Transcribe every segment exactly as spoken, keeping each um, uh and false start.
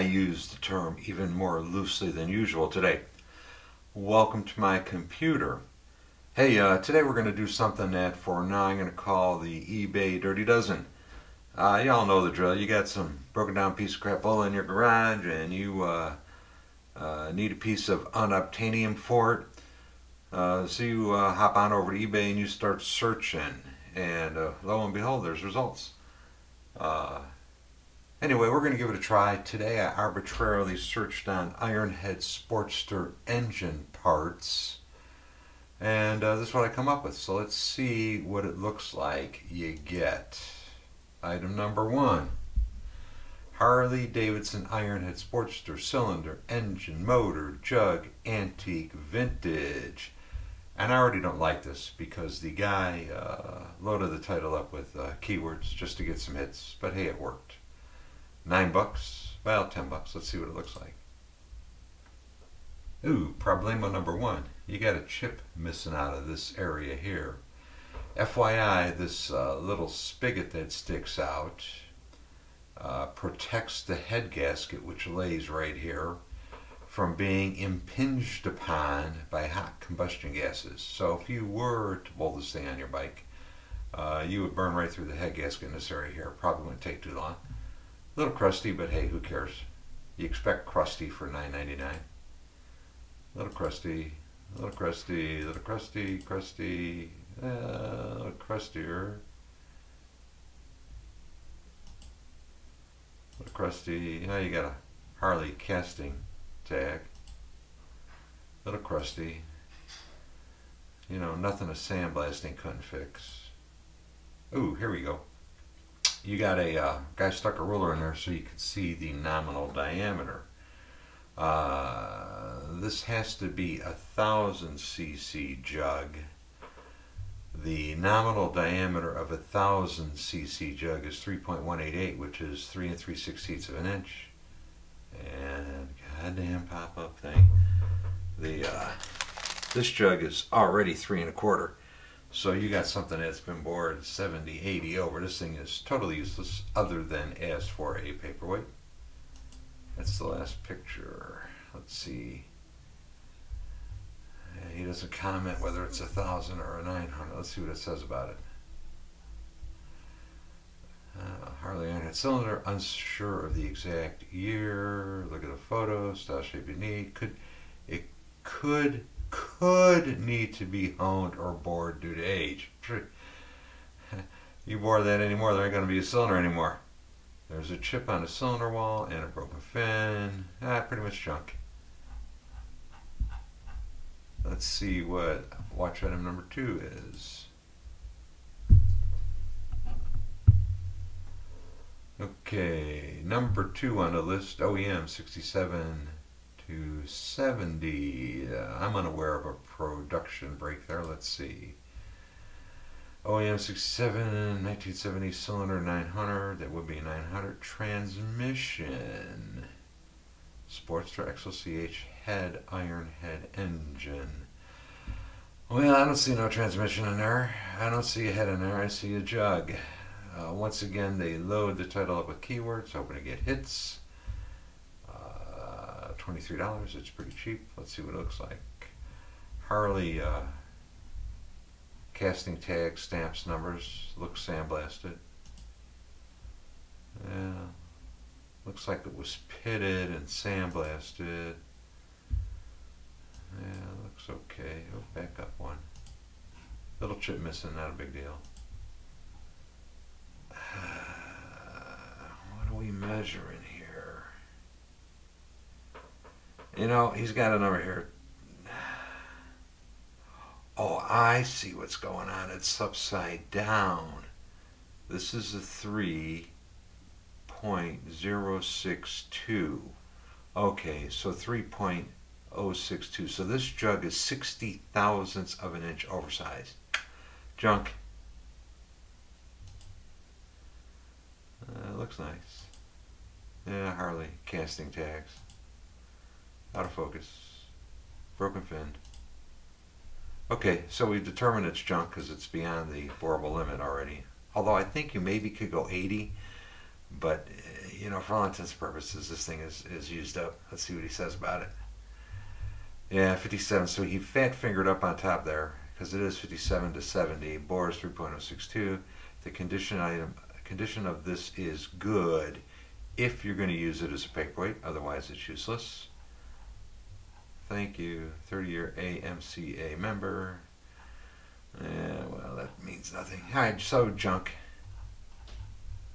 I use the term even more loosely than usual today. Welcome to my computer. Hey, uh, today we're going to do something that for now I'm going to call the eBay Dirty Dozen. Uh, y'all know the drill. You got some broken down piece of crapola in your garage and you uh, uh, need a piece of unobtainium for it. Uh, so you uh, hop on over to eBay and you start searching, and uh, lo and behold, there's results. Uh, anyway, we're going to give it a try. Today I arbitrarily searched on Ironhead Sportster engine parts, and uh, this is what I come up with. So let's see what it looks like you get. Item number one, Harley-Davidson Ironhead Sportster cylinder, engine, motor, jug, antique, vintage. And I already don't like this because the guy uh, loaded the title up with uh, keywords just to get some hits. But hey, it worked. Nine bucks, well, ten bucks. Let's see what it looks like. Ooh, problema number one. You got a chip missing out of this area here. F Y I, this uh, little spigot that sticks out uh, protects the head gasket, which lays right here, from being impinged upon by hot combustion gases. So if you were to bolt this thing on your bike, uh, you would burn right through the head gasket in this area here. Probably wouldn't take too long. A little crusty, but hey, who cares? You expect crusty for nine ninety-nine. A little crusty, a little crusty, a little crusty, crusty, uh, a little crustier. A little crusty. Now you got a Harley casting tag. A little crusty. You know, nothing a sandblasting couldn't fix. Ooh, here we go. You got a uh, guy stuck a ruler in there so you could see the nominal diameter. Uh, this has to be a thousand cc jug. The nominal diameter of a thousand cc jug is three point one eight eight, which is three and three sixteenths of an inch. And goddamn pop-up thing. The uh, this jug is already three and a quarter, so you got something that's been bored seventy, eighty over. This thing is totally useless, other than as for a paperweight. That's the last picture. Let's see. He doesn't comment whether it's a thousand or a nine hundred. Let's see what it says about it. Uh, Harley Ironhead cylinder, unsure of the exact year. Look at the photo. Style shape you need. Could it could could need to be honed or bored due to age. You bore that anymore, there ain't gonna be a cylinder anymore. There's a chip on the cylinder wall and a broken fin. Ah, pretty much junk. Let's see what watch item number two is. Okay, number two on the list, O E M sixty-seven to seventy. Uh, I'm unaware of a production break there. Let's see. O E M sixty-seven, nineteen seventy cylinder nine hundred. That would be a nine hundred. Transmission. Sportster X L C H head, Ironhead engine. Well, I don't see no transmission in there. I don't see a head in there. I see a jug. Uh, once again, they load the title up with keywords, hoping to get hits. Uh, twenty-three dollars, it's pretty cheap. Let's see what it looks like. Harley uh, casting tag, stamps, numbers, looks sandblasted. Yeah, looks like it was pitted and sandblasted. Yeah, looks okay. Oh, back up one. Little chip missing, not a big deal. What are we measuring here? You know, he's got a number here. Oh, I see what's going on. It's upside down. This is a three point zero six two. Okay, so three point zero six two. So this jug is sixty thousandths of an inch oversized. Junk. Uh, looks nice. Yeah, Harley casting tags. Out of focus. Broken fin. Okay, so we've determined it's junk because it's beyond the borable limit already. Although I think you maybe could go eighty. But, you know, for all intents and purposes, this thing is, is used up. Let's see what he says about it. Yeah, fifty-seven. So he fat fingered up on top there, because it is fifty-seven to seventy. Bore is three point oh six two. The condition item, condition of this is good if you're going to use it as a paperweight. Otherwise, it's useless. Thank you. thirty-year A M C A member. Yeah, well, that means nothing. All right, so junk.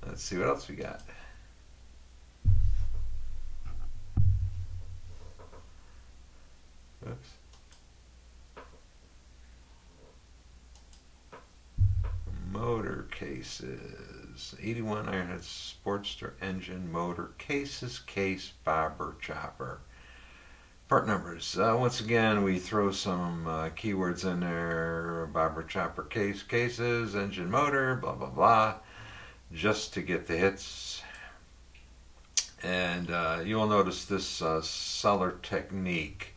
Let's see what else we got. Oops. Motor cases. eighty-one Ironhead Sportster engine motor cases, case, bobber, chopper. Part numbers. Uh, once again, we throw some uh, keywords in there. Bobber, chopper, case, cases, engine motor, blah, blah, blah, just to get the hits. And uh, you will notice this uh, seller technique.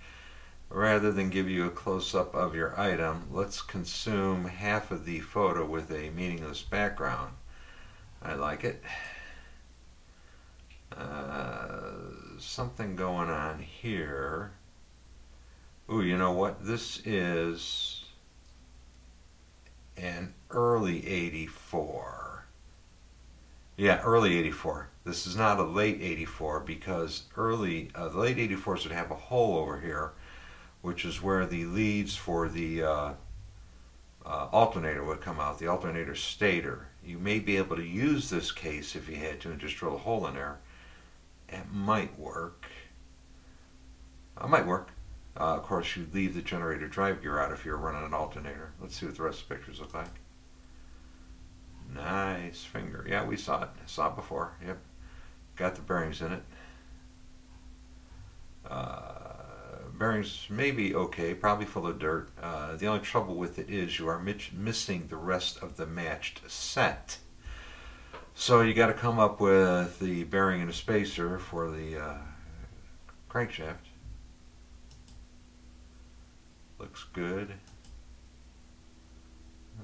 Rather than give you a close-up of your item, let's consume half of the photo with a meaningless background. I like it. Uh, something going on here. Ooh, you know what? This is an early eighty-four. Yeah, early eighty-four. This is not a late eighty-four, because early uh, the late eighty-fours would have a hole over here, which is where the leads for the uh, uh, alternator would come out, the alternator stator. You may be able to use this case if you had to and just drill a hole in there. It might work. It might work. Uh, of course, you'd leave the generator drive gear out if you're running an alternator. Let's see what the rest of the pictures look like. Nice finger. Yeah, we saw it. Saw it before. Yep. Got the bearings in it. Uh, Bearings may be okay, probably full of dirt. Uh, the only trouble with it is you are missing the rest of the matched set. So you got to come up with the bearing and a spacer for the uh, crankshaft. Looks good.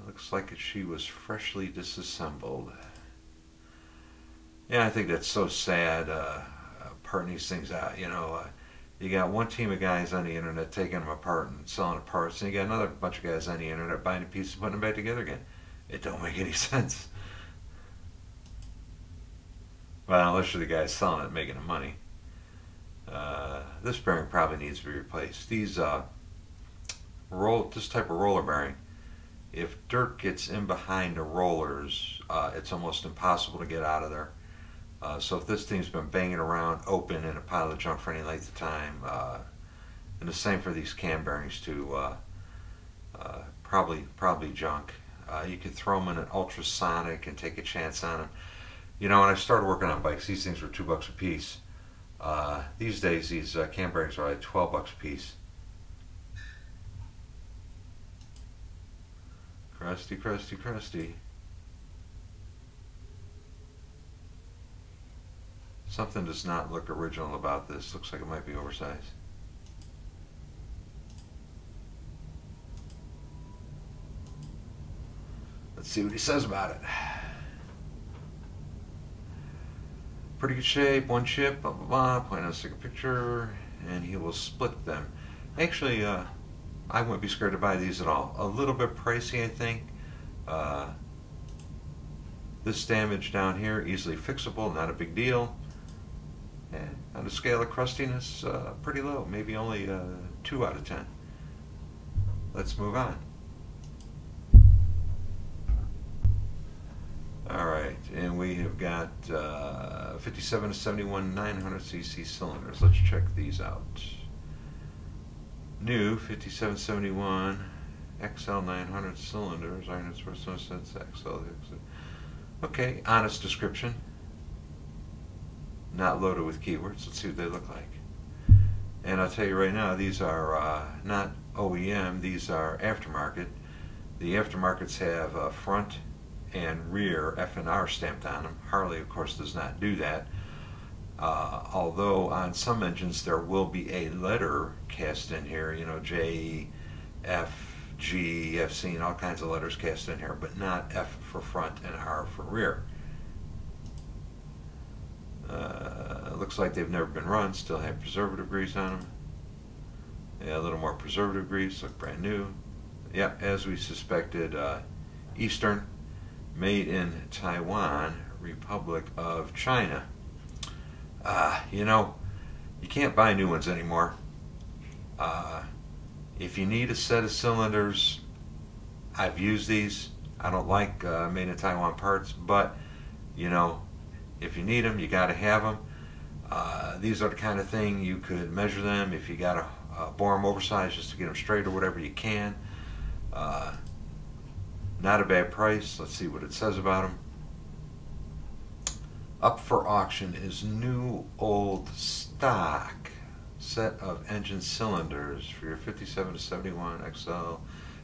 Looks like it, she was freshly disassembled. Yeah, I think that's so sad, uh, parting these things out, you know. Uh, You got one team of guys on the internet taking them apart and selling the parts, and you got another bunch of guys on the internet buying the pieces and putting them back together again. It don't make any sense. Well, unless you're the guy selling it and making the money. Uh, this bearing probably needs to be replaced. These uh, roll, this type of roller bearing, if dirt gets in behind the rollers, uh, it's almost impossible to get out of there. Uh, so if this thing's been banging around open in a pile of junk for any length of time, uh, and the same for these cam bearings too, uh, uh, probably probably junk. Uh, you could throw them in an ultrasonic and take a chance on them. You know, when I started working on bikes, these things were two bucks a piece. Uh, these days, these uh, cam bearings are like twelve bucks a piece. Crusty, crusty, crusty. Something does not look original about this. Looks like it might be oversized. Let's see what he says about it. Pretty good shape, one chip, blah, blah, blah. Point out a second picture, and he will split them. Actually, uh, I wouldn't be scared to buy these at all. A little bit pricey, I think. Uh, this damage down here, easily fixable, not a big deal. And on a scale of crustiness, uh, pretty low, maybe only uh, two out of ten. Let's move on. Alright, and we have got uh, fifty-seven to seventy-one nine hundred c c cylinders. Let's check these out. New fifty-seven seventy-one X L nine hundred cylinders. Ironhead Sportster, that's X L H. Okay, honest description. Not loaded with keywords. Let's see what they look like. And I'll tell you right now, these are uh, not O E M, these are aftermarket. The aftermarkets have uh, front and rear F and R stamped on them. Harley, of course, does not do that. Uh, although on some engines there will be a letter cast in here, you know, J, F, G, I've seen all kinds of letters cast in here, but not F for front and R for rear. Uh, looks like they've never been run, still have preservative grease on them. Yeah, a little more preservative grease, look brand new. Yeah, as we suspected, uh, Eastern, made in Taiwan, Republic of China. Uh, you know, you can't buy new ones anymore. Uh, if you need a set of cylinders, I've used these. I don't like uh, made in Taiwan parts, but you know, if you need them, you got to have them. Uh, these are the kind of thing you could measure them. If you got to uh, bore them oversized just to get them straight or whatever, you can. Uh, not a bad price. Let's see what it says about them. Up for auction is new old stock set of engine cylinders for your fifty-seven to seventy-one X L,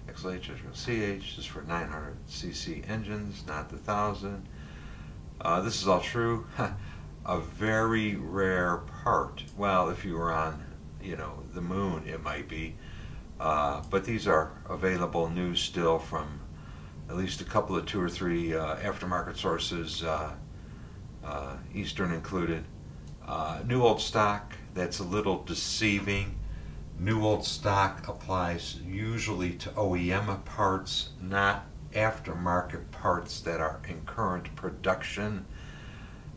X L H, X L C H. This is for nine hundred c c engines, not the one thousand. Uh, this is all true. A very rare part. Well, if you were on, you know, the moon, it might be. Uh, but these are available new still from at least a couple of two or three uh, aftermarket sources, uh, uh, Eastern included. Uh, new old stock, that's a little deceiving. New old stock applies usually to O E M parts, not aftermarket parts that are in current production.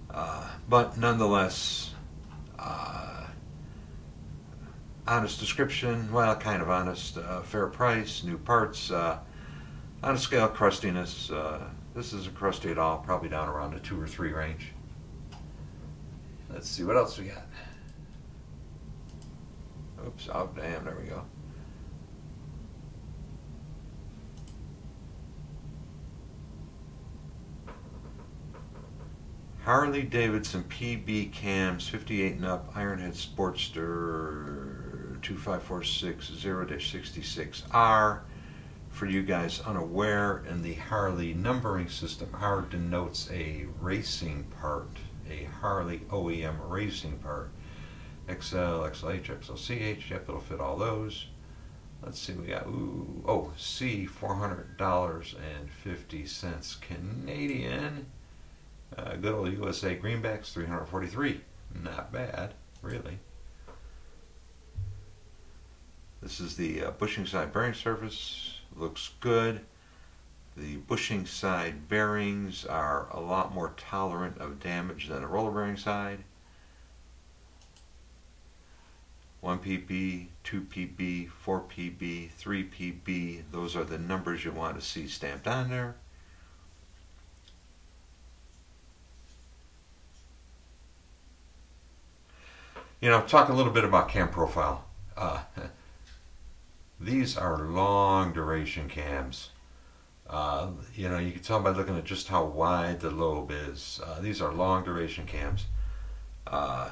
Uh, but nonetheless, uh, honest description, well, kind of honest, uh, fair price, new parts, uh, on a scale of crustiness, uh, this isn't crusty at all, probably down around the two or three range. Let's see what else we got. Oops, oh damn, there we go. Harley-Davidson P B Cams fifty-eight and up Ironhead Sportster two five four six zero dash sixty-six R. For you guys unaware, in the Harley numbering system, R denotes a racing part, a Harley O E M racing part. X L, X L H, X L C H, yep, it'll fit all those. Let's see, we got, ooh, oh, C, four hundred dollars and fifty cents Canadian. Uh, good old U S A greenbacks, three hundred forty-three dollars. Not bad, really. This is the uh, bushing side bearing surface. Looks good. The bushing side bearings are a lot more tolerant of damage than the roller bearing side. one P B, two P B, four P B, three P B. Those are the numbers you want to see stamped on there. You know, talk a little bit about cam profile. Uh, these are long duration cams. Uh, you know, you can tell by looking at just how wide the lobe is. Uh, these are long duration cams. Uh,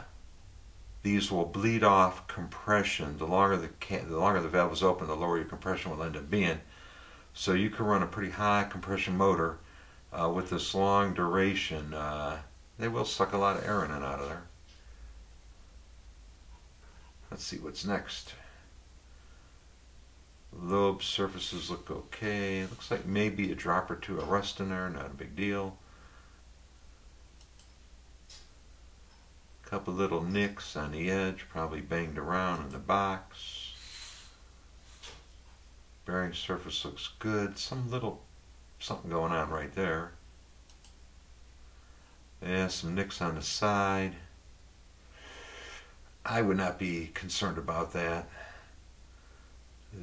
These will bleed off compression. The longer the cam, the longer the valve is open, the lower your compression will end up being. So you can run a pretty high compression motor uh, with this long duration. Uh, they will suck a lot of air in and out of there. Let's see what's next. Lobe surfaces look okay. Looks like maybe a drop or two of rust in there, not a big deal. Couple little nicks on the edge, probably banged around in the box. Bearing surface looks good. Some little something going on right there. Yeah, some nicks on the side. I would not be concerned about that.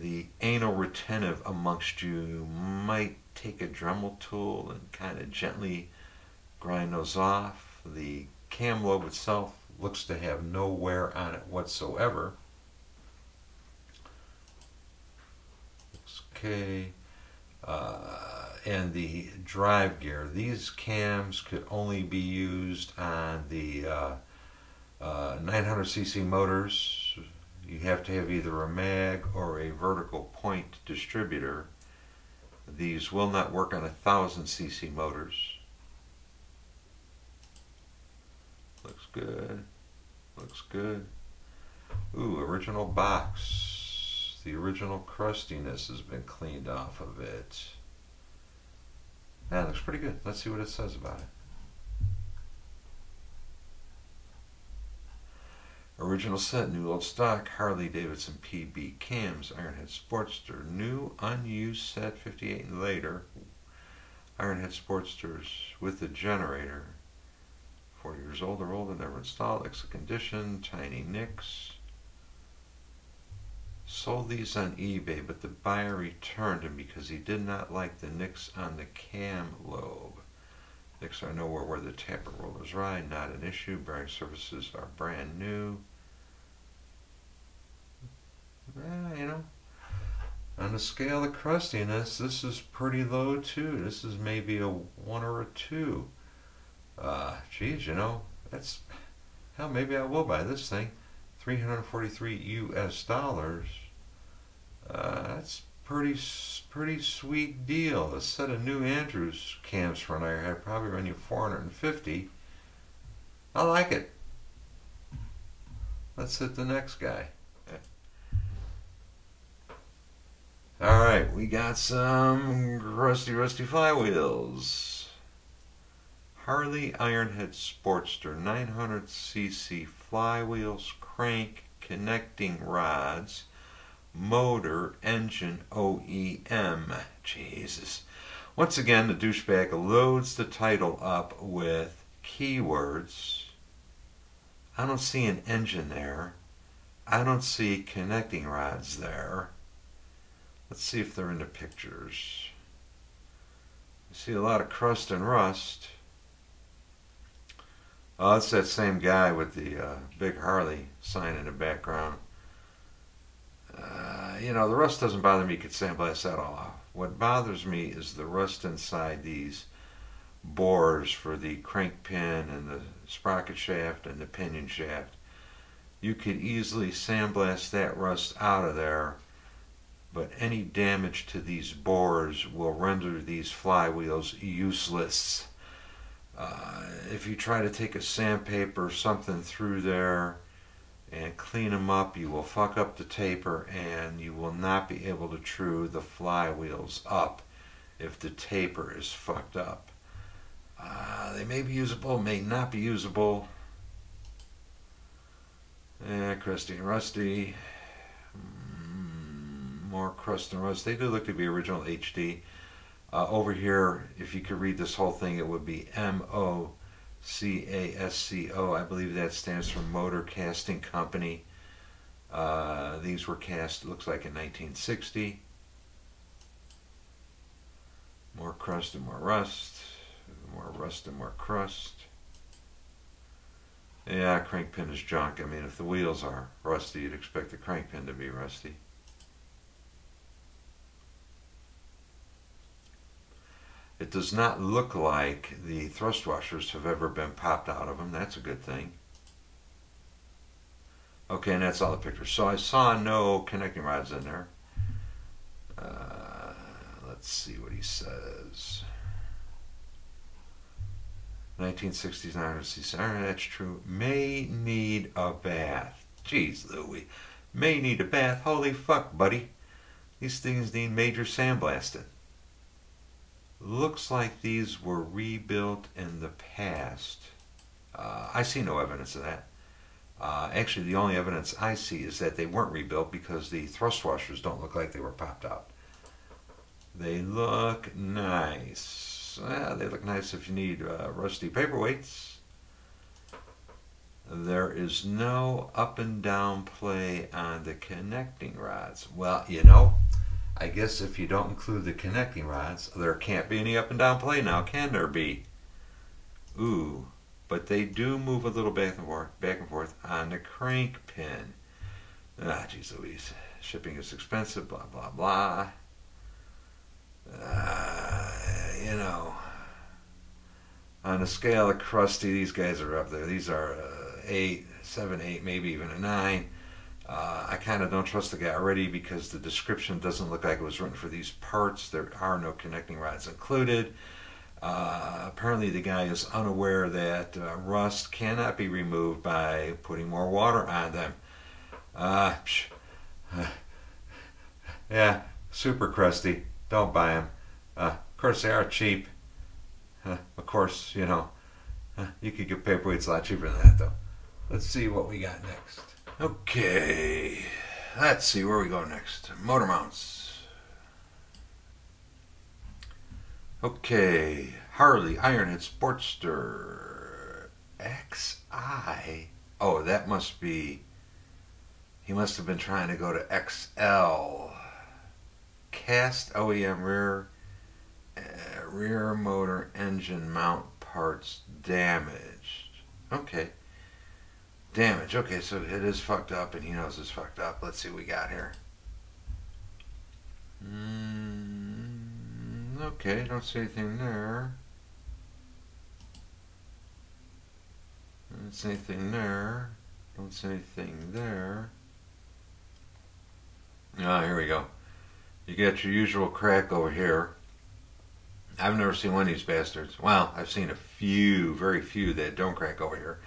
The anal retentive amongst you might take a Dremel tool and kind of gently grind those off. The cam lobe itself looks to have no wear on it whatsoever. Looks okay. Uh, and the drive gear. These cams could only be used on the uh, uh, nine hundred c c motors. You have to have either a mag or a vertical point distributor. These will not work on one thousand c c motors. Looks good. Looks good. Ooh, original box. The original crustiness has been cleaned off of it. That looks pretty good. Let's see what it says about it. Original set, new old stock, Harley-Davidson P B cams, Ironhead Sportster, new unused set, fifty-eight and later, Ironhead Sportsters with the generator, four years old or older, never installed, excellent condition, tiny nicks. Sold these on eBay, but the buyer returned them because he did not like the nicks on the cam lobe. Nicks are nowhere where the taper rollers ride, not an issue. Bearing surfaces are brand new. Eh, you know, on the scale of crustiness, this is pretty low too. This is maybe a one or a two. Uh, geez, you know, that's, hell, maybe I will buy this thing. three hundred forty-three U S dollars. Uh, that's pretty pretty sweet deal. A set of new Andrews cams for an Ironhead probably run you four hundred fifty. I like it. Let's hit the next guy. All right, we got some rusty rusty flywheels. Harley Ironhead Sportster nine hundred C C flywheels, crank, connecting rods, motor, engine, O E M. Jesus. Once again, the douchebag loads the title up with keywords. I don't see an engine there. I don't see connecting rods there. Let's see if they're in the pictures. I see a lot of crust and rust. Oh, it's that same guy with the uh, big Harley sign in the background. Uh, you know, the rust doesn't bother me. You could sandblast that all off. What bothers me is the rust inside these bores for the crank pin and the sprocket shaft and the pinion shaft. You could easily sandblast that rust out of there, but any damage to these bores will render these flywheels useless. Uh, if you try to take a sandpaper or something through there and clean them up, you will fuck up the taper and you will not be able to true the flywheels up if the taper is fucked up. Uh, they may be usable, may not be usable. Eh, crusty and rusty. Mm, more crust and rust. They do look to be original H D. Uh, over here, if you could read this whole thing, it would be M O C A S C O. I believe that stands for Motor Casting Company. Uh, these were cast, looks like, in nineteen sixty. More crust and more rust. More rust and more crust. Yeah, crank pin is junk. I mean, if the wheels are rusty, you'd expect the crank pin to be rusty. It does not look like the thrust washers have ever been popped out of them. That's a good thing. Okay, and that's all the pictures. So I saw no connecting rods in there. Uh, let's see what he says. nineteen sixties, nine hundred C C. That's true. May need a bath. Jeez, Louie. May need a bath. Holy fuck, buddy. These things need major sandblasting. Looks like these were rebuilt in the past. Uh, I see no evidence of that. Uh, actually, the only evidence I see is that they weren't rebuilt because the thrust washers don't look like they were popped out. They look nice. Uh, they look nice if you need uh, rusty paperweights. There is no up and down play on the connecting rods. Well, you know, I guess if you don't include the connecting rods, there can't be any up and down play now, can there be? Ooh, but they do move a little back and forth, back and forth on the crank pin. Ah, geez Louise, shipping is expensive, blah, blah, blah. Uh, you know, on a scale of crusty, these guys are up there. These are uh, eight, seven, eight, maybe even a nine. Uh, I kind of don't trust the guy already because the description doesn't look like it was written for these parts. There are no connecting rods included. Uh, apparently the guy is unaware that uh, rust cannot be removed by putting more water on them. Uh, yeah, super crusty. Don't buy them. Uh, of course they are cheap. Uh, of course, you know, uh, you could get paperweights a lot cheaper than that though. Let's see what we got next. Okay, let's see where we go next. Motor mounts. Okay, Harley Ironhead Sportster X I. Oh, that must be, he must have been trying to go to X L. Cast O E M rear uh, rear motor engine mount parts damaged. Okay. Damage. Okay, so it is fucked up, and he knows it's fucked up. Let's see what we got here. Mm, okay, don't see anything there. Don't see anything there. Don't see anything there. Ah, oh, here we go. You got your usual crack over here. I've never seen one of these bastards. Well, I've seen a few, very few that don't crack over here.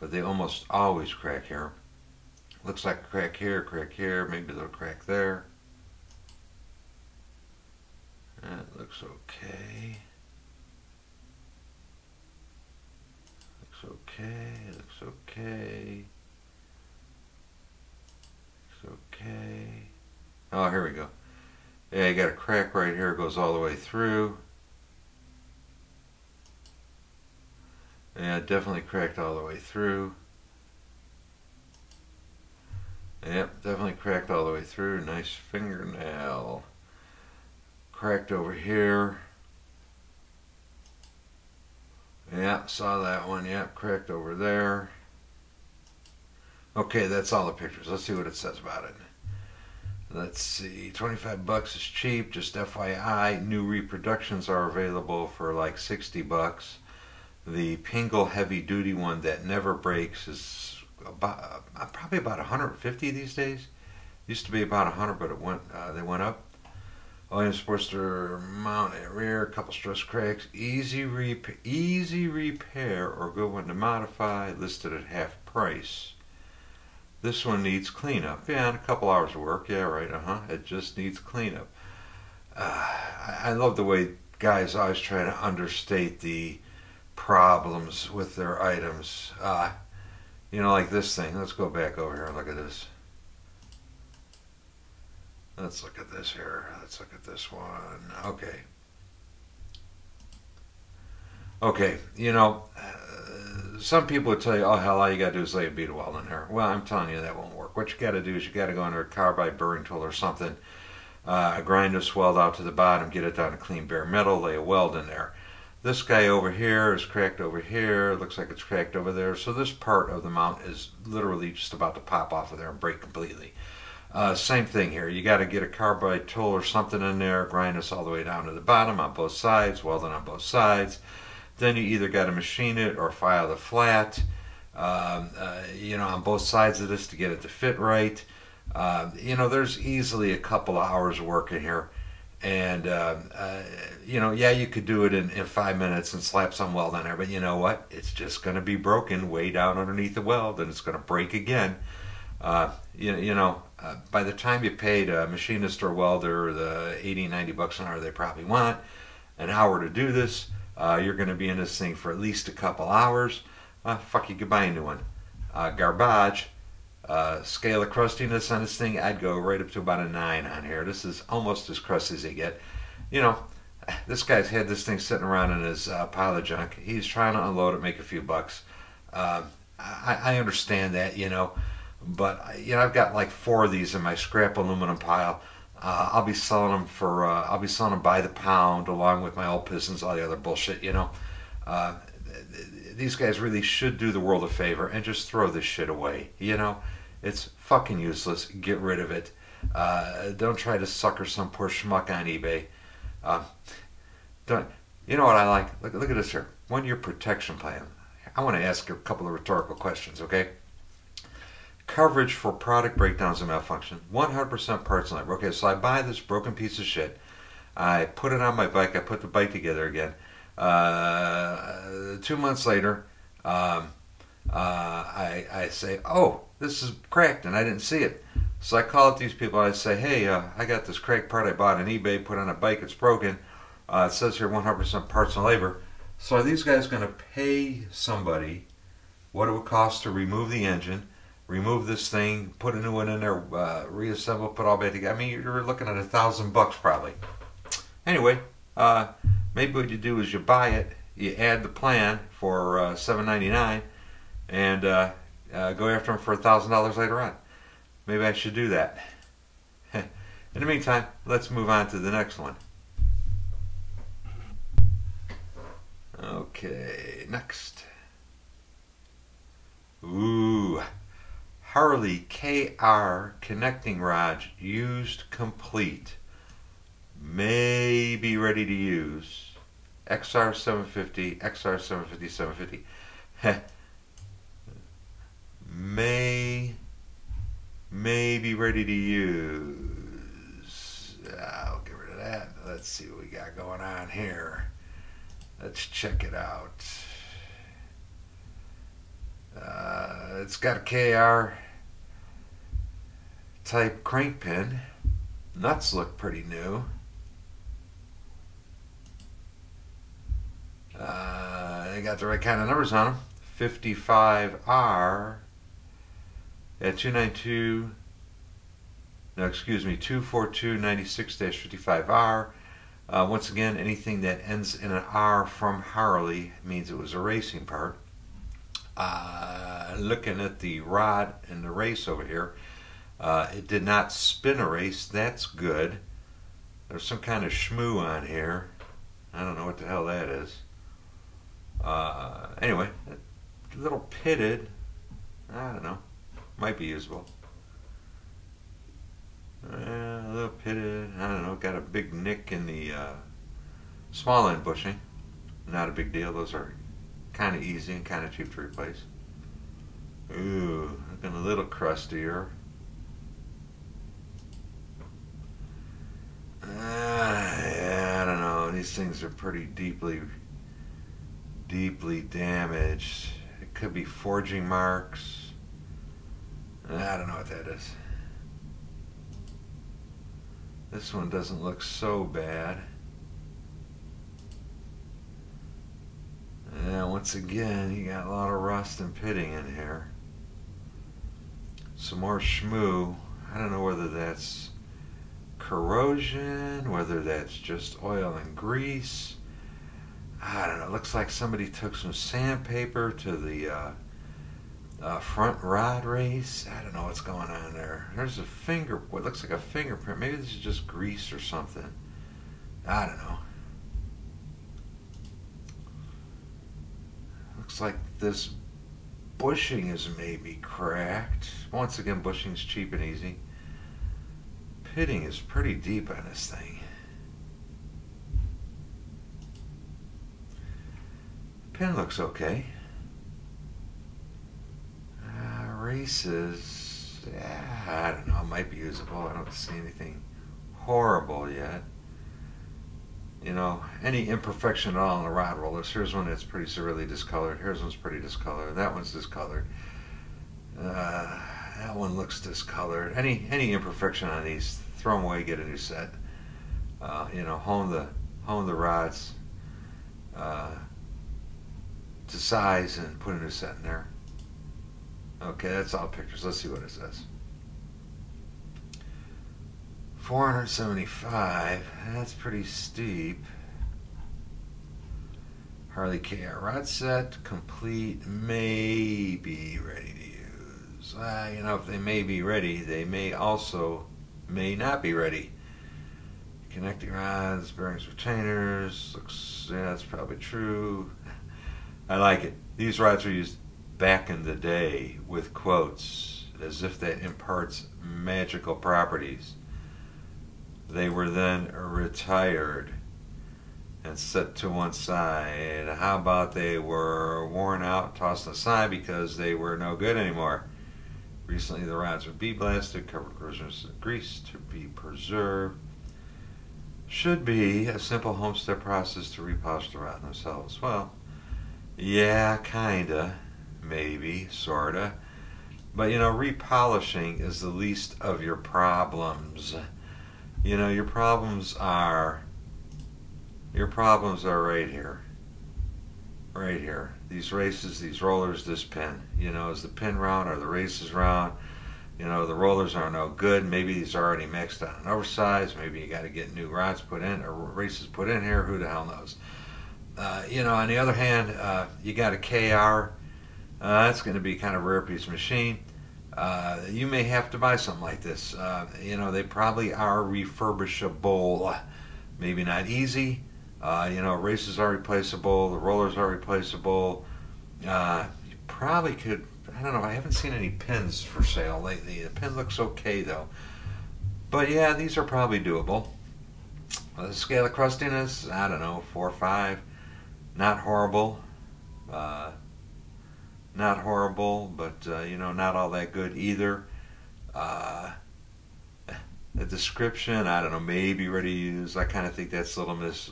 But they almost always crack here. Looks like a crack here, crack here, maybe they'll crack there. That looks okay. Looks okay, looks okay. Looks okay. Oh, here we go. Yeah, you got a crack right here, it goes all the way through. Yeah, definitely cracked all the way through. Yep, definitely cracked all the way through. Nice fingernail. Cracked over here. Yep, saw that one. Yep, cracked over there. Okay, that's all the pictures. Let's see what it says about it. Let's see, twenty-five bucks is cheap. Just F Y I, new reproductions are available for like sixty bucks. The Pingle heavy duty one that never breaks is about, uh, probably about one hundred fifty these days. Used to be about one hundred, but it went uh, they went up. Williams Sportster mount at rear, couple stress cracks, easy rep easy repair or good one to modify. Listed at half price. This one needs cleanup. Yeah, and a couple hours of work. Yeah, right. Uh huh. It just needs cleanup. Uh, I, I love the way guys always try to understate the problems with their items. Uh, you know, like this thing. Let's go back over here and look at this. Let's look at this here. Let's look at this one. Okay. Okay, you know, uh, some people would tell you, oh, hell, all you got to do is lay a bead of weld in there. Well, I'm telling you, that won't work. What you got to do is you got to go under a carbide burring tool or something, uh, grind this weld out to the bottom, get it down to clean bare metal, lay a weld in there. This guy over here is cracked over here. Looks like it's cracked over there. So this part of the mount is literally just about to pop off of there and break completely. Uh, same thing here. You got to get a carbide tool or something in there, grind this all the way down to the bottom on both sides, weld it on both sides. Then you either got to machine it or file the flat, um, uh, you know, on both sides of this to get it to fit right. Uh, you know, there's easily a couple of hours of work in here. And, uh, uh, you know, yeah, you could do it in, in five minutes and slap some weld on there, but you know what? It's just going to be broken way down underneath the weld, and it's going to break again. Uh, you, you know, uh, by the time you paid a machinist or welder the eighty, ninety bucks an hour they probably want, an hour to do this, uh, you're going to be in this thing for at least a couple hours. Uh, fuck, you could buy a new one. Uh, garbage. Uh, scale of crustiness on this thing, I'd go right up to about a nine on here. This is almost as crusty as they get. You know, this guy's had this thing sitting around in his uh, pile of junk. He's trying to unload it, make a few bucks. Uh, I, I understand that, you know, but you know, I've got like four of these in my scrap aluminum pile. Uh, I'll be selling them for, uh, I'll be selling them by the pound along with my old pistons, all the other bullshit, you know. Uh, these guys really should do the world a favor and just throw this shit away. You know, it's fucking useless. Get rid of it. Uh, don't try to sucker some poor schmuck on eBay. Uh, don't. You know what I like? Look, look at this here. One-year protection plan. I want to ask a couple of rhetorical questions, okay? Coverage for product breakdowns and malfunction. one hundred percent parts and labor. Okay, so I buy this broken piece of shit. I put it on my bike. I put the bike together again. Uh, two months later, um, uh, I, I say, oh, this is cracked and I didn't see it. So I call up these people and I say, hey, uh, I got this cracked part I bought on eBay, put on a bike, it's broken. Uh, it says here one hundred percent parts and labor. So are these guys going to pay somebody what it would cost to remove the engine, remove this thing, put a new one in there, uh, reassemble, put all back together. I mean, you're looking at a thousand bucks probably. Anyway, uh, maybe what you do is you buy it, you add the plan for uh, seven ninety-nine, and uh, uh, go after them for a thousand dollars later on. Maybe I should do that. In the meantime, let's move on to the next one. Okay, next. Ooh, Harley K R connecting rods used complete. May be ready to use. X R seven fifty, X R seven fifty, seven fifty. may, may be ready to use. I'll get rid of that. Let's see what we got going on here. Let's check it out. Uh, it's got a K R type crank pin. Nuts look pretty new. Uh, they got the right kind of numbers on them. fifty-five R at two ninety-two. No, excuse me, two forty-two ninety-six fifty-five R. Uh, once again, anything that ends in an R from Harley means it was a racing part. Uh, looking at the rod and the race over here, uh, it did not spin a race. That's good. There's some kind of shmoo on here. I don't know what the hell that is. Uh, anyway, a little pitted. I don't know. Might be usable. Uh, a little pitted, I don't know, got a big nick in the uh, small end bushing. Not a big deal, those are kind of easy and kind of cheap to replace. Ooh, looking a little crustier. Uh, yeah, I don't know, these things are pretty deeply, deeply damaged. It could be forging marks. I don't know what that is. This one doesn't look so bad. And once again, you got a lot of rust and pitting in here. Some more shmoo. I don't know whether that's corrosion, whether that's just oil and grease. I don't know. It looks like somebody took some sandpaper to the uh, Uh, front rod race. I don't know what's going on there. There's a finger, what looks like a fingerprint. Maybe this is just grease or something. I don't know. Looks like this bushing is maybe cracked. Once again, bushing's cheap and easy. Pitting is pretty deep on this thing. Pin looks okay. Races, yeah, I don't know, it might be usable. I don't see anything horrible yet. You know, any imperfection at all in the rod rollers. Here's one that's pretty severely discolored. Here's one's pretty discolored. That one's discolored. Uh, that one looks discolored. Any any imperfection on these, throw them away, get a new set. Uh, you know, hone the hone the rods uh, to size and put a new set in there. Okay, that's all pictures. Let's see what it says. four seventy-five. That's pretty steep. Harley K R rod set, complete, may be ready to use. Uh, you know, if they may be ready, they may also may not be ready. Connecting rods, bearings, retainers. Looks, yeah, that's probably true. I like it. These rods are used back in the day with quotes as if that imparts magical properties. They were then retired and set to one side. How about they were worn out, tossed aside because they were no good anymore? Recently the rods would be blasted, covered corrosion grease to be preserved. Should be a simple homestead process to repolish the rod themselves. Well, yeah, kinda. Maybe, sorta. But you know, repolishing is the least of your problems. You know, your problems are, your problems are right here. Right here. these races, these rollers, this pin. You know, is the pin round? Are the races round? You know, the rollers are no good. Maybe these are already mixed on an oversize. Maybe you got to get new rods put in or races put in here. Who the hell knows? Uh, you know, on the other hand, uh, you got a K R. Uh, that's going to be kind of a rare piece of machine. Uh, you may have to buy something like this. Uh, you know, they probably are refurbishable. Maybe not easy. Uh, you know, races are replaceable. The rollers are replaceable. Uh, you probably could... I don't know, I haven't seen any pins for sale lately. The pin looks okay though. But yeah, these are probably doable. The scale of crustiness, I don't know, four or five. Not horrible. Uh, not horrible, but uh, you know, not all that good either. Uh, the description, I don't know, maybe ready to use. I kind of think that's a little, mis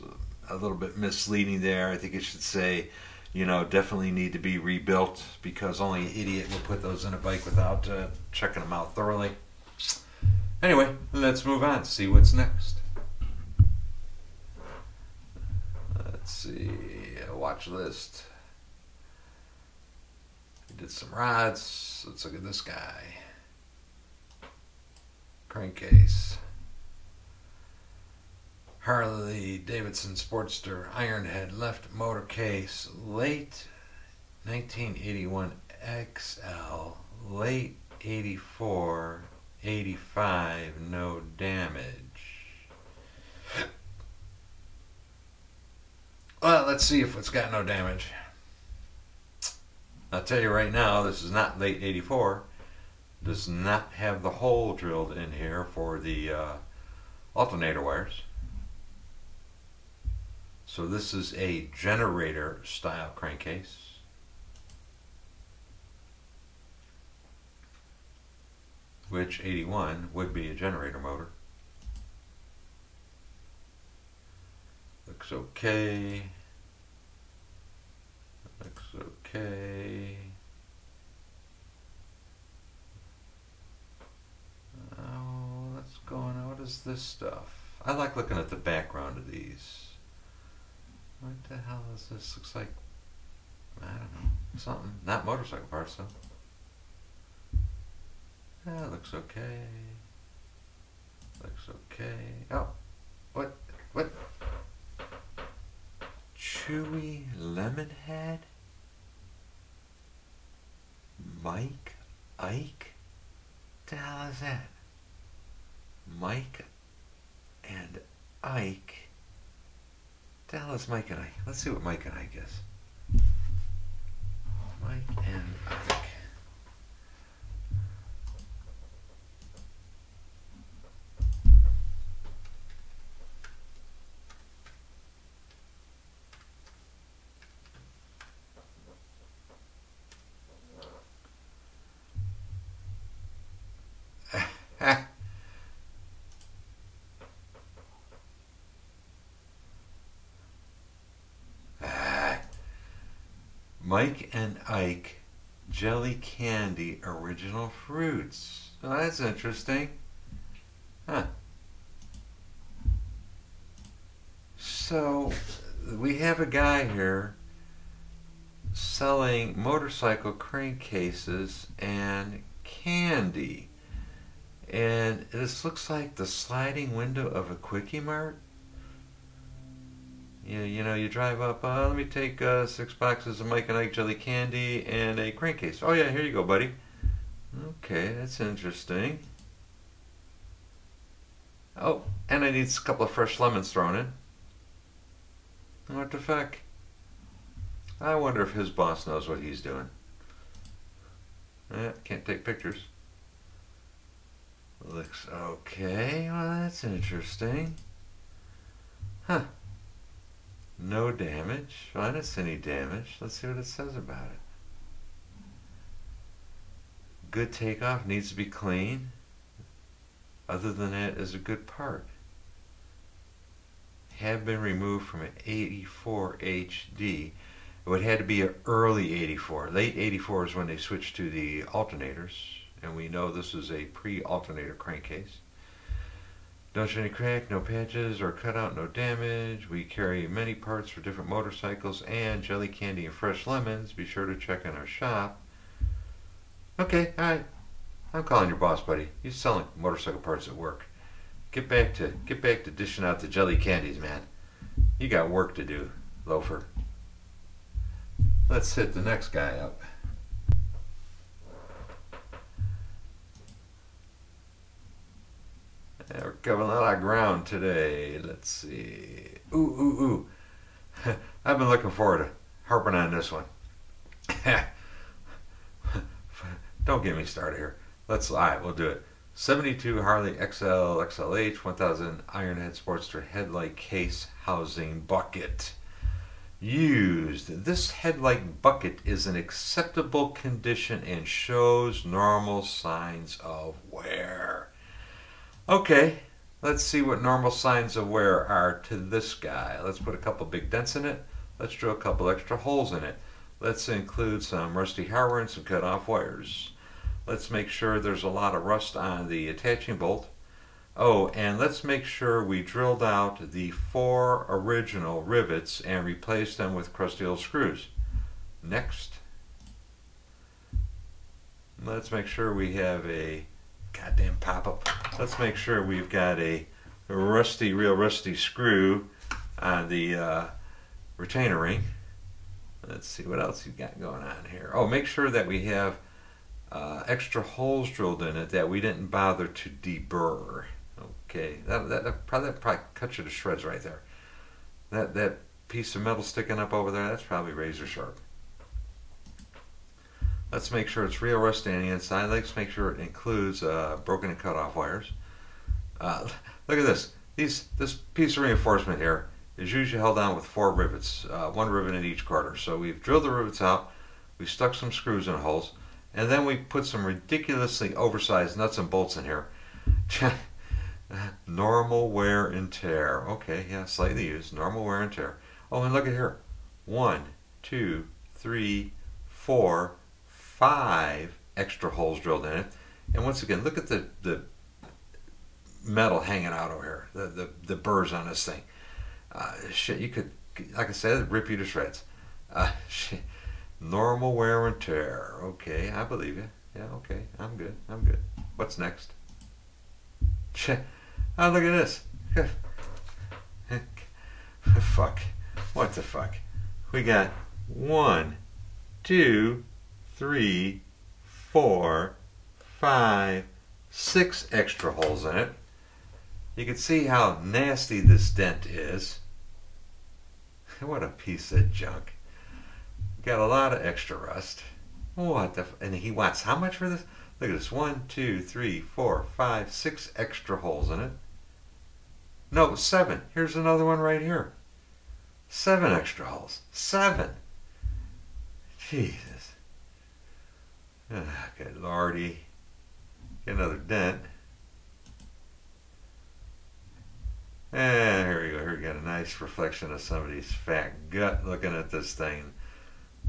a little bit misleading there. I think it should say, you know, definitely need to be rebuilt, because only an idiot will put those in a bike without uh, checking them out thoroughly. Anyway, let's move on, see what's next. Let's see, watch list. We did some rods. Let's look at this guy. Crankcase. Harley-Davidson Sportster Ironhead left motor case, late nineteen eighty-one X L, late eighty-four, eighty-five, no damage. Well, let's see if it's got no damage. I'll tell you right now, this is not late eighty-four. Does not have the hole drilled in here for the uh, alternator wires. So this is a generator style crankcase. Which eighty-one would be a generator motor. Looks okay. Looks okay. Oh, let's go on. What is this stuff? I like looking at the background of these. What the hell is this? Looks like, I don't know, something. Not motorcycle parts, though. That looks okay. Looks okay. Oh, what? What? Chewy Lemonhead? Mike Ike? What the hell is that? Mike and Ike? The hell is Mike and Ike? Let's see what Mike and Ike is. Mike and Ike. Mike and Ike Jelly Candy Original Fruits. Oh, that's interesting. Huh. So, we have a guy here selling motorcycle crankcases and candy. And this looks like the sliding window of a Quickie Mart. You, you know, you drive up, uh, let me take uh, six boxes of Mike and Ike Jelly Candy and a crankcase. Oh yeah, here you go, buddy. Okay, that's interesting. Oh, and I need a couple of fresh lemons thrown in. What the fuck? I wonder if his boss knows what he's doing. Eh, can't take pictures. Looks okay. Well, that's interesting. Huh. No damage. Well, I didn't see any damage. Let's see what it says about it. Good takeoff, needs to be clean. Other than that is a good part. Had been removed from an eighty-four H D. It would had to be an early eighty-four. Late eighty-four is when they switched to the alternators. And we know this is a pre-alternator crankcase. Don't show any crack, no patches or cutout, no damage. We carry many parts for different motorcycles and jelly candy and fresh lemons. Be sure to check on our shop. Okay, alright. I'm calling your boss, buddy. He's selling motorcycle parts at work. Get back to get back to dishing out the jelly candies, man. You got work to do, loafer. Let's hit the next guy up. We're covering a lot of ground today. Let's see. Ooh, ooh, ooh. I've been looking forward to harping on this one. Don't get me started here. Let's, all right, we'll do it. seventy-two Harley X L, X L H, one thousand Ironhead Sportster headlight case housing bucket. Used. This headlight bucket is in acceptable condition and shows normal signs of wear. Okay, let's see what normal signs of wear are to this guy. Let's put a couple big dents in it. Let's drill a couple extra holes in it. Let's include some rusty hardware and some cut-off wires. Let's make sure there's a lot of rust on the attaching bolt. Oh, and let's make sure we drilled out the four original rivets and replaced them with crusty old screws. Next. Let's make sure we have a goddamn pop-up. Let's make sure we've got a rusty, real rusty screw on the uh, retainer ring. Let's see what else you've got going on here. Oh, make sure that we have uh, extra holes drilled in it that we didn't bother to deburr. Okay, that, that, that, probably, that probably cut you to shreds right there. That, that piece of metal sticking up over there, that's probably razor sharp. Let's make sure it's real rusty on the inside. Let's make sure it includes uh, broken and cut off wires. Uh, look at this. These, this piece of reinforcement here is usually held down with four rivets, uh, one rivet in each quarter. So we've drilled the rivets out, we stuck some screws in holes, and then we put some ridiculously oversized nuts and bolts in here. Normal wear and tear. Okay, yeah, slightly used. Normal wear and tear. Oh, and look at here. One, two, three, four, five extra holes drilled in it. And once again, look at the, the metal hanging out over here, the, the, the burrs on this thing. Uh, shit, you could, like I said, it'd rip you to shreds. Uh, shit. Normal wear and tear. Okay, I believe you. Yeah, okay, I'm good, I'm good. What's next? Shit. Oh, look at this. Fuck. What the fuck? We got one, two, three, four, five, six extra holes in it. You can see how nasty this dent is. What a piece of junk. Got a lot of extra rust. What the f and he wants how much for this? Look at this. One, two, three, four, five, six extra holes in it. No, seven. Here's another one right here. Seven extra holes. Seven. Jesus. Good lordy. Get another dent. And here we go. Here we got a nice reflection of somebody's fat gut looking at this thing.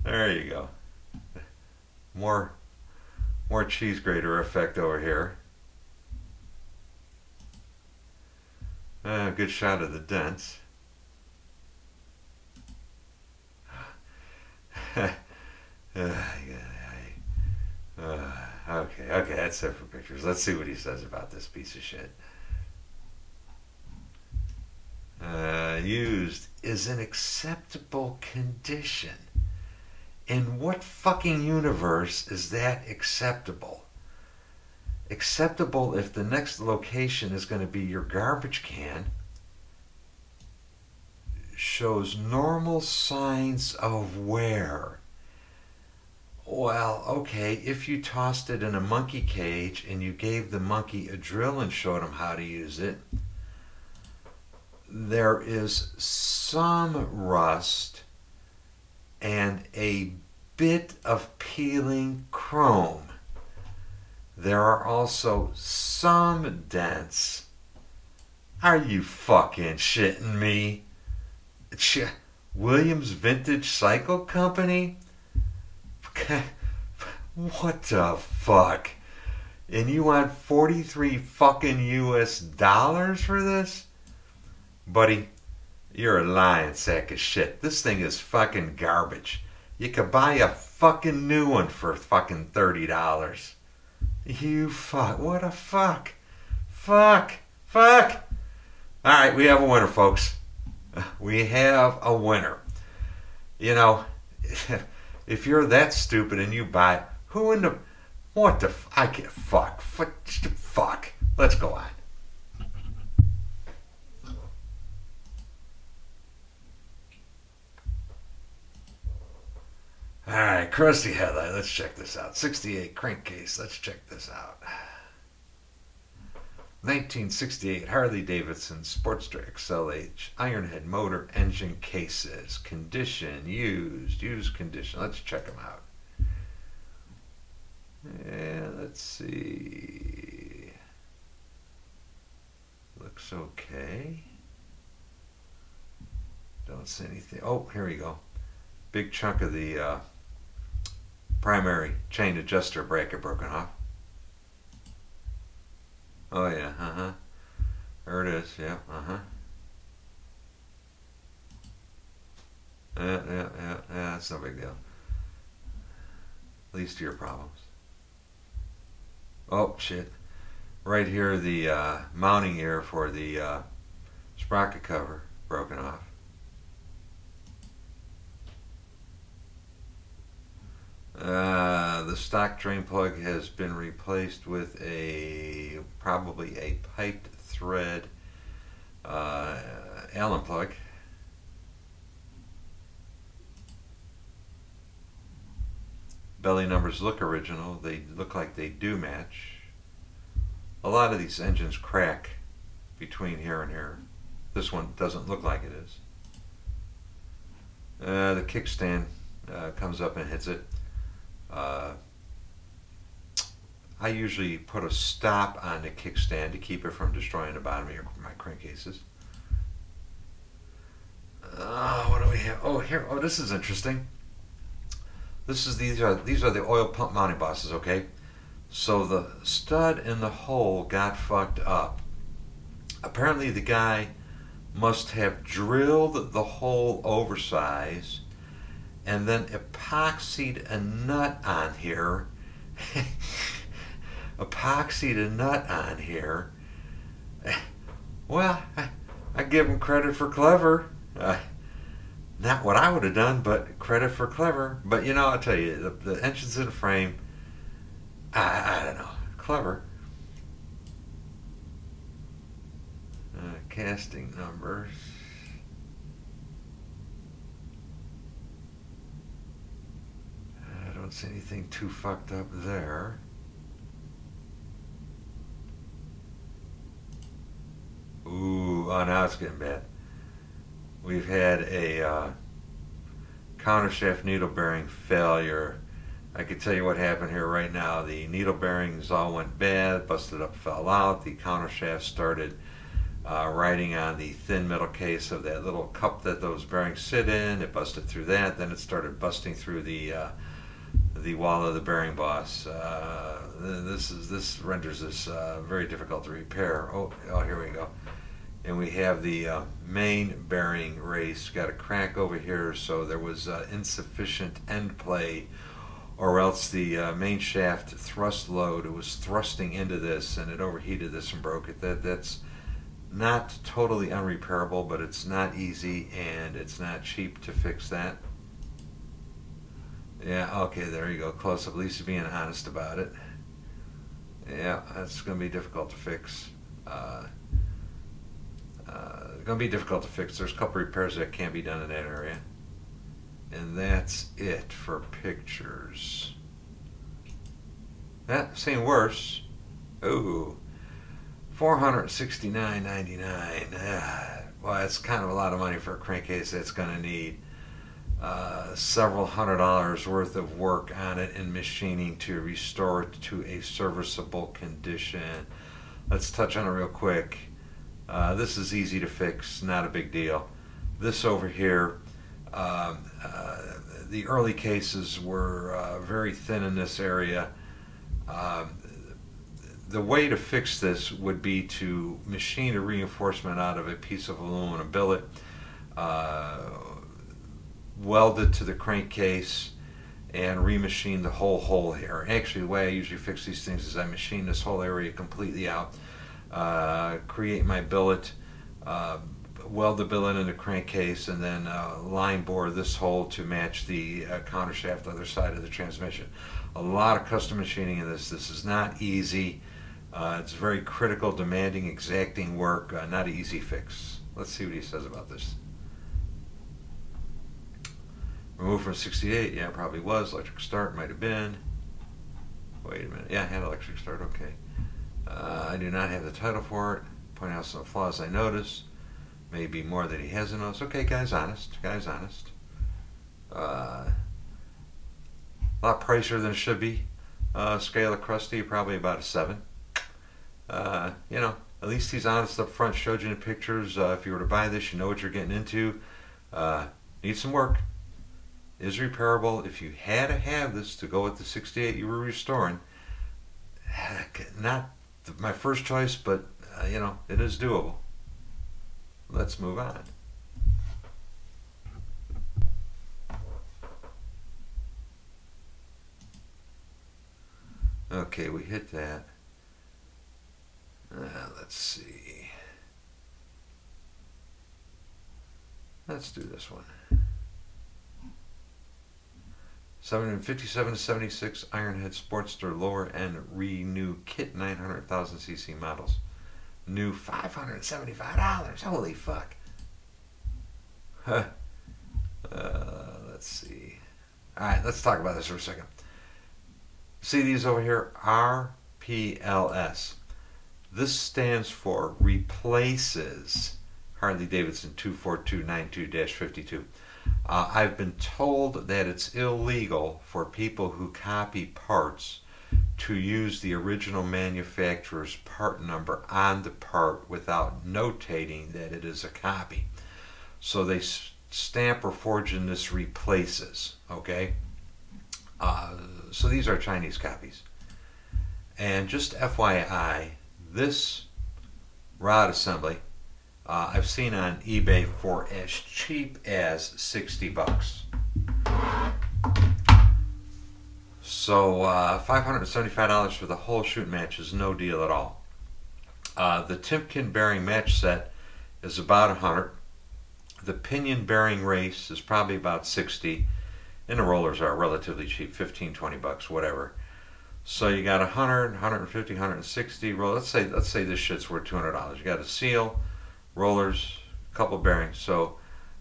There you go. More, more cheese grater effect over here. Uh, good shot of the dents. uh, yeah. Uh, okay, okay, that's it for pictures. Let's see what he says about this piece of shit. Uh, used is in acceptable condition. In what fucking universe is that acceptable? Acceptable if the next location is going to be your garbage can. Shows normal signs of wear. Well, okay, if you tossed it in a monkey cage and you gave the monkey a drill and showed him how to use it, there is some rust and a bit of peeling chrome. There are also some dents. Are you fucking shitting me? Williams Vintage Cycle Company? What the fuck? and you want forty-three fucking U S dollars for this? Buddy, you're a lying sack of shit. This thing is fucking garbage. You could buy a fucking new one for fucking thirty dollars. You fuck. What a fuck. Fuck. Fuck. All right, we have a winner, folks. We have a winner. You know, if you're that stupid and you buy, who in the, what the, I can't, fuck, fuck, fuck. Let's go on. All right, Krusty Headlight, let's check this out. sixty-eight crankcase, let's check this out. nineteen sixty-eight Harley-Davidson Sportster X L H Ironhead motor engine cases. Condition, used, used condition. Let's check them out. Yeah, let's see. Looks okay. Don't see anything. Oh, here we go. Big chunk of the uh, primary chain adjuster bracket broken off. Oh yeah, uh-huh. There it is, yeah, uh-huh. Yeah, yeah, yeah, yeah, that's no big deal. Least of your problems. Oh, shit. Right here, the uh, mounting ear for the uh, sprocket cover broken off. Uh, the stock drain plug has been replaced with a probably a piped thread uh, Allen plug. Belly numbers look original. They look like they do match. A lot of these engines crack between here and here. This one doesn't look like it is. Uh, the kickstand uh, comes up and hits it. Uh, I usually put a stop on the kickstand to keep it from destroying the bottom of my crankcases. Uh, what do we have? Oh, here. Oh, this is interesting. This is these are these are the oil pump mounting bosses. Okay, so the stud in the hole got fucked up. Apparently, the guy must have drilled the hole oversized and then epoxied a nut on here, epoxied a nut on here. Well, I, I give him credit for clever. Uh, not what I would have done, but credit for clever. But you know, I'll tell you, the, the engine's in the frame, I, I don't know, clever. Uh, casting numbers. I don't see anything too fucked up there. Ooh, oh, now it's getting bad. We've had a uh, countershaft needle bearing failure. I can tell you what happened here right now. The needle bearings all went bad, busted up, fell out. The countershaft started uh, riding on the thin metal case of that little cup that those bearings sit in. It busted through that. Then it started busting through the uh, the wall of the bearing boss. Uh, this is this renders this uh, very difficult to repair. Oh, oh, here we go. And we have the uh, main bearing race. Got a crack over here, so there was uh, insufficient end play, or else the uh, main shaft thrust load, it was thrusting into this, and it overheated this and broke it. That that's not totally unrepairable, but it's not easy, and it's not cheap to fix that. Yeah, okay, there you go. Close up. At least you're being honest about it. Yeah, that's going to be difficult to fix. Uh, uh, going to be difficult to fix. There's a couple repairs that can't be done in that area. And that's it for pictures. That seemed worse. Ooh. four hundred sixty-nine ninety-nine. Ah, well, that's kind of a lot of money for a crankcase that's going to need Uh, several hundred dollars worth of work on it and machining to restore it to a serviceable condition. Let's touch on it real quick. Uh, this is easy to fix, not a big deal. This over here, um, uh, the early cases were uh, very thin in this area. Um, the way to fix this would be to machine a reinforcement out of a piece of aluminum billet, uh, weld it to the crankcase, and remachine the whole hole here. Actually, the way I usually fix these things is I machine this whole area completely out, uh, create my billet, uh, weld the billet in the crankcase, and then uh, line bore this hole to match the uh, countershaft other side of the transmission. A lot of custom machining in this. This is not easy. Uh, it's very critical, demanding, exacting work. Uh, not an easy fix. Let's see what he says about this. Removed from sixty-eight. Yeah, it probably was. Electric start might have been. Wait a minute. Yeah, I had electric start. Okay. Uh, I do not have the title for it. Point out some flaws I noticed. Maybe more that he hasn't noticed. Okay, guy's honest. Guy's honest. Uh, a lot pricier than it should be. Uh, scale of crusty, probably about a seven. Uh, you know, at least he's honest up front. Showed you the pictures. Uh, if you were to buy this, you know what you're getting into. Uh, needs some work. Is repairable. If you had to have this to go with the sixty-eight you were restoring, not my first choice, but uh, you know, it is doable. Let's move on. Okay, we hit that. Uh, let's see. Let's do this one. seven fifty-seven to seventy-six Ironhead Sportster lower end renew kit nine hundred thousand C C models. New five hundred seventy-five dollars. Holy fuck. Huh. Uh, let's see. Alright, let's talk about this for a second. See these over here? R P L S. This stands for Replaces Harley-Davidson two four two nine two dash fifty-two. Uh, I've been told that it's illegal for people who copy parts to use the original manufacturer's part number on the part without notating that it is a copy. So they stamp or forge in this replaces, okay? Uh, so these are Chinese copies. And just F Y I, this rod assembly uh, I've seen on eBay for as cheap as sixty bucks. So uh, five hundred seventy-five dollars for the whole shoot match is no deal at all. Uh, the Timken bearing match set is about one hundred dollars. The pinion bearing race is probably about sixty dollars. And the rollers are relatively cheap, fifteen, twenty bucks, whatever. So you got one hundred, one fifty, one sixty. Well, let's say let's say this shit's worth two hundred dollars. You got a seal, rollers, a couple bearings. So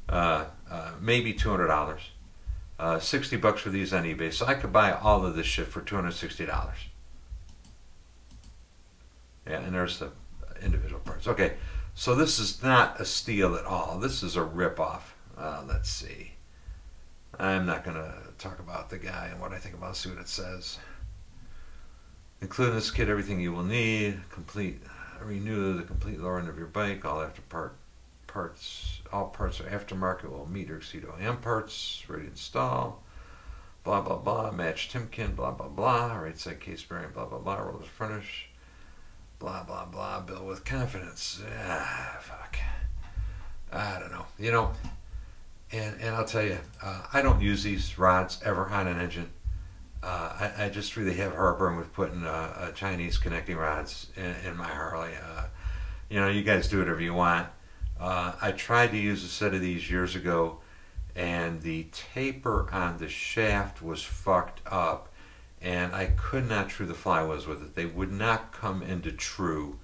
uh, uh, maybe two hundred dollars. Uh, sixty bucks for these on eBay, so I could buy all of this shit for two hundred sixty dollars. Yeah, and there's the individual parts. Okay, so this is not a steal at all. This is a ripoff. Uh, let's see. I'm not going to talk about the guy and what I think about. See what it says. Including this kit, everything you will need. Complete, renew the complete lower end of your bike. All after part. Parts, all parts are aftermarket, will meet or exceed O E M parts, ready to install, blah blah blah, match Timken, blah blah blah, right side case bearing, blah blah blah, rollers furnish, blah blah blah, build with confidence. Ah, fuck. I don't know. You know, and, and I'll tell you, uh, I don't use these rods ever on an engine. Uh, I, I just really have heartburn with putting uh, uh, Chinese connecting rods in, in my Harley. Uh, you know, you guys do whatever you want. Uh, I tried to use a set of these years ago, and the taper on the shaft was fucked up, and I could not true the flywheels with it. They would not come into true.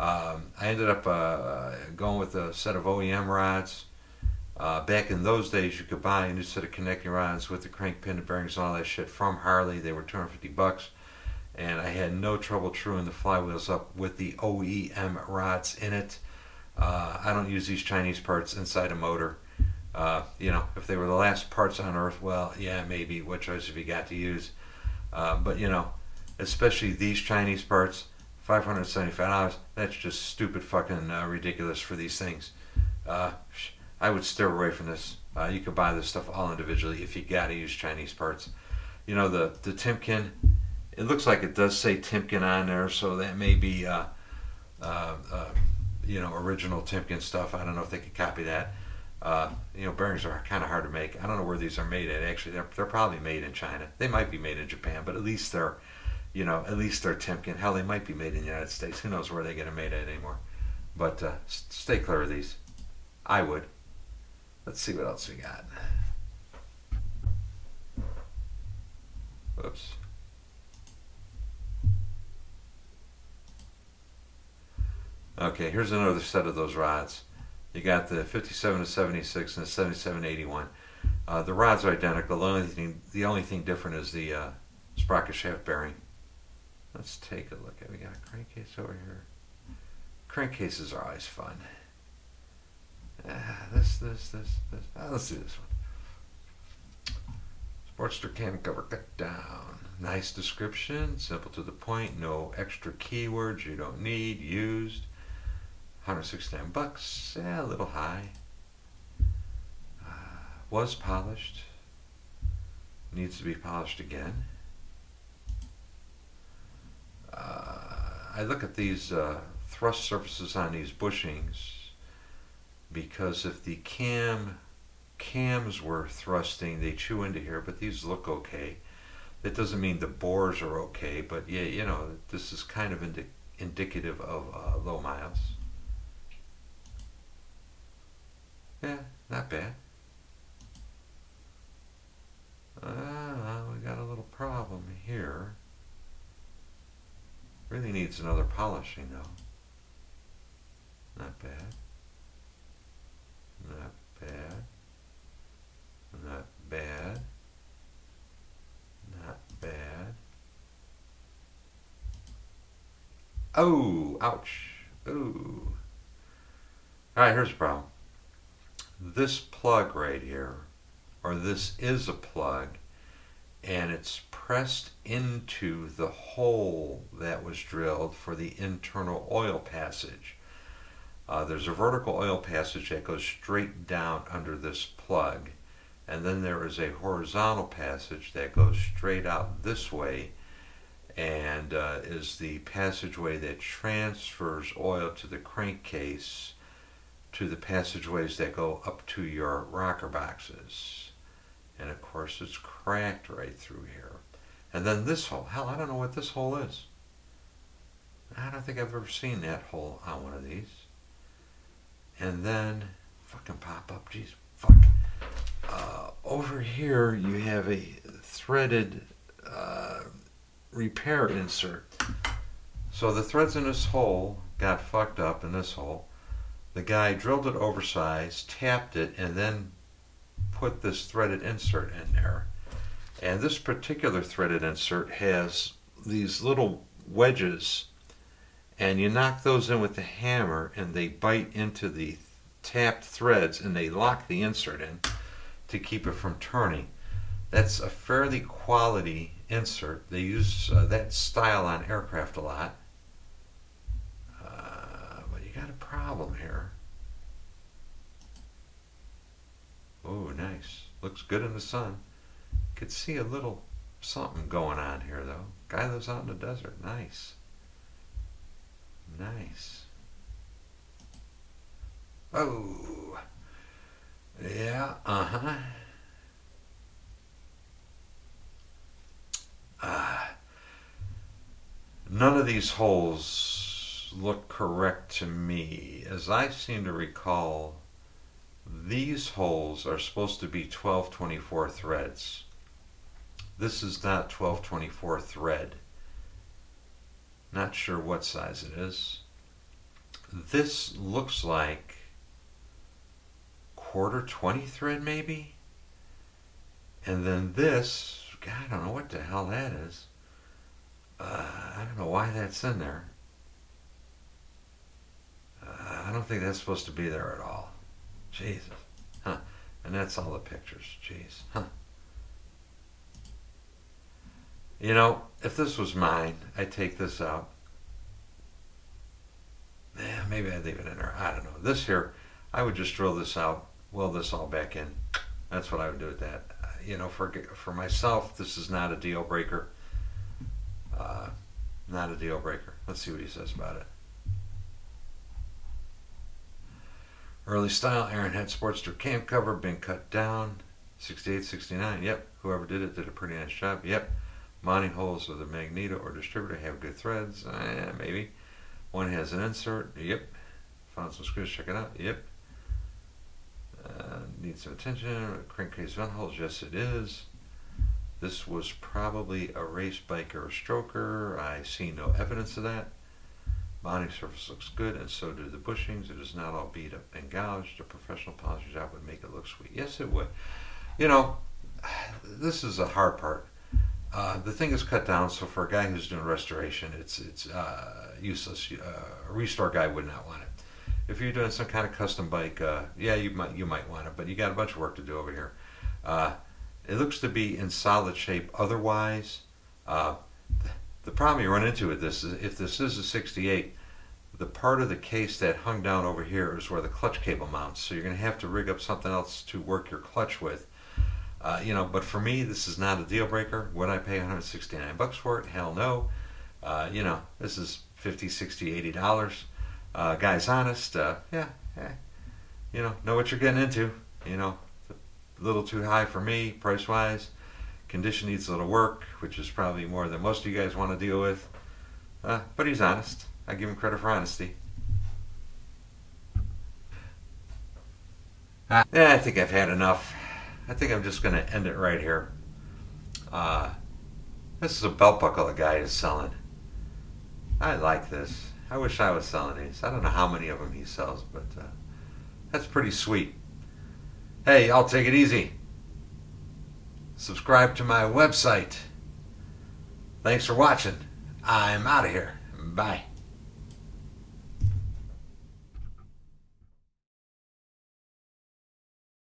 Um, I ended up uh, going with a set of O E M rods. Uh, back in those days, you could buy a new set of connecting rods with the crank pin and bearings and all that shit from Harley. They were two hundred fifty bucks, and I had no trouble truing the flywheels up with the O E M rods in it. Uh, I don't use these Chinese parts inside a motor. Uh, you know, if they were the last parts on earth, well, yeah, maybe. What choice have you got to use? Uh, but, you know, especially these Chinese parts, five hundred seventy-five dollars, that's just stupid fucking uh, ridiculous for these things. Uh, I would steer away from this. Uh, you could buy this stuff all individually if you got to use Chinese parts. You know, the, the Timken It looks like it does say Timken on there, so that may be uh, uh, uh, you know, original Timken stuff. I don't know if they could copy that. Uh, you know, bearings are kind of hard to make. I don't know where these are made at. Actually, they're they're probably made in China. They might be made in Japan, but at least they're, you know, at least they're Timken. Hell, they might be made in the United States. Who knows where they get them made at anymore? But uh, stay clear of these. I would. Let's see what else we got. Whoops. Okay, here's another set of those rods. You got the fifty-seven to seventy-six and the seventy-seven to eighty-one. Uh, the rods are identical. The only thing, the only thing different is the uh, sprocket shaft bearing. Let's take a look at it. We got a crankcase over here. Crankcases are always fun. Ah, this, this, this, this. Ah, let's do this one. Sportster cam cover cut down. Nice description. Simple to the point. No extra keywords you don't need. Used. one hundred sixty-nine bucks, yeah, a little high. Uh, was polished, needs to be polished again. Uh, I look at these uh, thrust surfaces on these bushings because if the cam cams were thrusting, they chew into here, but these look okay. That doesn't mean the bores are okay, but yeah, you know, this is kind of indi indicative of uh, low miles. Yeah, not bad. Uh, we got a little problem here. Really needs another polishing though. Not bad. Not bad. Not bad. Not bad. Oh, ouch. Ooh. Alright, here's the problem. This plug right here, or this is a plug, and it's pressed into the hole that was drilled for the internal oil passage. Uh, there's a vertical oil passage that goes straight down under this plug, and then there is a horizontal passage that goes straight out this way and uh, is the passageway that transfers oil to the crankcase, to the passageways that go up to your rocker boxes. And of course it's cracked right through here. And then this hole, hell, I don't know what this hole is. I don't think I've ever seen that hole on one of these. And then, fucking pop up, geez, fuck. Uh, over here you have a threaded uh, repair insert. So the threads in this hole got fucked up in this hole. The guy drilled it oversized, tapped it, and then put this threaded insert in there. And this particular threaded insert has these little wedges, and you knock those in with the hammer and they bite into the tapped threads and they lock the insert in to keep it from turning. That's a fairly quality insert. They use uh, that style on aircraft a lot. Got a problem here. Oh, nice. Looks good in the sun. Could see a little something going on here though. Guy lives out in the desert. Nice. Nice. Oh. Yeah, uh-huh. Ah. None of these holes look correct to me. As I seem to recall, these holes are supposed to be twelve twenty-four threads. This is not twelve twenty-four thread. Not sure what size it is. This looks like quarter twenty thread maybe? And then this, God, I don't know what the hell that is. Uh, I don't know why that's in there. I don't think that's supposed to be there at all. Jesus. Huh. And that's all the pictures. Jeez. Huh. You know, if this was mine, I'd take this out. Yeah, maybe I'd leave it in there. I don't know. This here, I would just drill this out, weld this all back in. That's what I would do with that. You know, for, for myself, this is not a deal breaker. uh, not a deal breaker. Let's see what he says about it. Early style, Ironhead Sportster cam cover, been cut down, sixty-eight, sixty-nine. Yep, whoever did it did a pretty nice job. Yep, mounting holes with a magneto or distributor have good threads. Eh, maybe. One has an insert. Yep. Found some screws. Check it out. Yep. Uh, needs some attention. Crankcase vent holes. Yes, it is. This was probably a race bike or a stroker. I see no evidence of that. Mounting surface looks good, and so do the bushings. It is not all beat up and gouged. A professional polish job would make it look sweet. Yes, it would. You know, this is the hard part. Uh, the thing is cut down, so for a guy who's doing restoration, it's it's uh, useless. Uh, a restore guy would not want it. If you're doing some kind of custom bike, uh, yeah, you might you might want it, but you got a bunch of work to do over here. Uh, it looks to be in solid shape otherwise. Uh, The problem you run into with this is, if this is a sixty-eight, the part of the case that hung down over here is where the clutch cable mounts. So you're going to have to rig up something else to work your clutch with. Uh, you know, but for me, this is not a deal breaker. Would I pay one hundred sixty-nine bucks for it? Hell no. Uh, you know, this is fifty, sixty, eighty dollars. Uh, guy's honest. Uh, yeah, yeah. You know, know what you're getting into. You know, a little too high for me, price-wise. Condition needs a little work, which is probably more than most of you guys want to deal with. Uh, but he's honest. I give him credit for honesty. Uh, yeah, I think I've had enough. I think I'm just going to end it right here. Uh, this is a belt buckle the guy is selling. I like this. I wish I was selling these. I don't know how many of them he sells, but uh, that's pretty sweet. Hey, I'll take it easy. Subscribe to my website. Thanks for watching. I'm out of here. Bye.